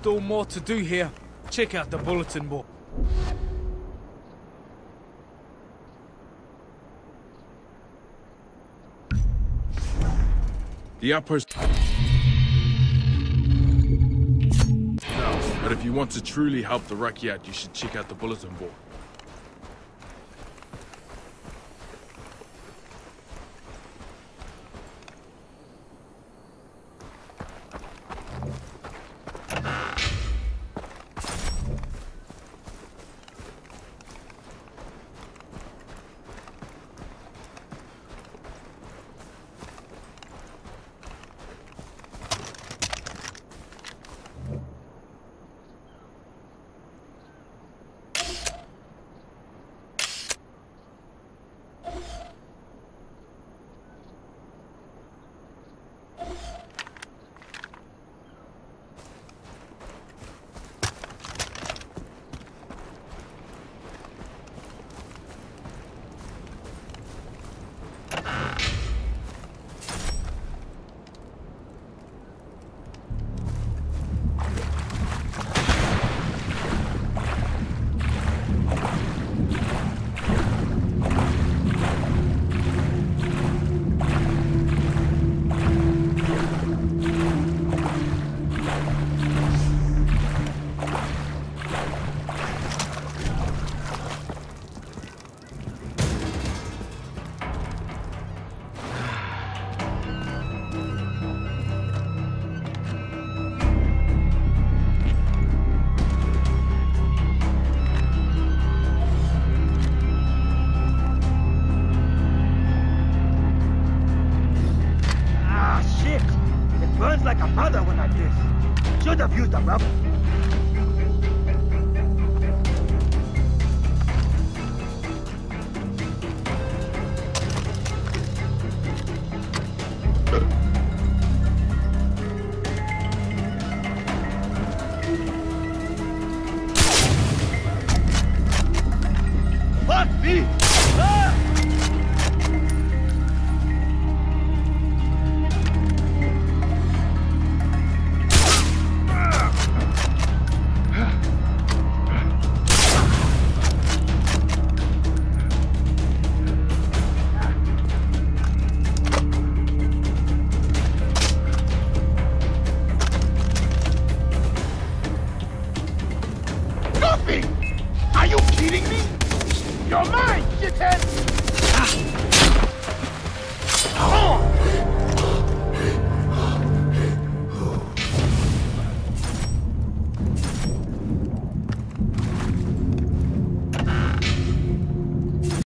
still more to do here. Check out the bulletin board. The outpost... But if you want to truly help the Rakyat, you should check out the bulletin board. Are you kidding me? You're mine, shithead!